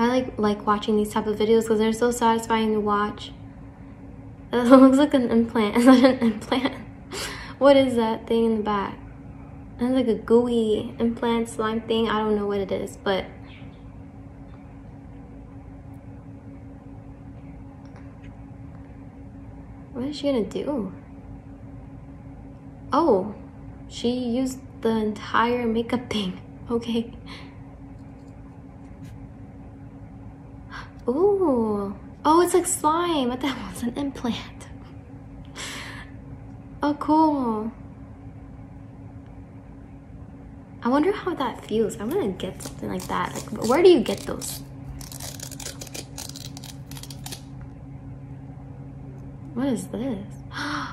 I like watching these type of videos because they're so satisfying to watch. It looks like an implant. It's not an implant. What is that thing in the back? It's like a gooey implant slime thing. I don't know what it is, but what is she gonna do? Oh, she used the entire makeup thing. Okay. Ooh. Oh, it's like slime. But that was an implant. Oh, cool. I wonder how that feels. I'm gonna get something like that. Like, where do you get those? What is this?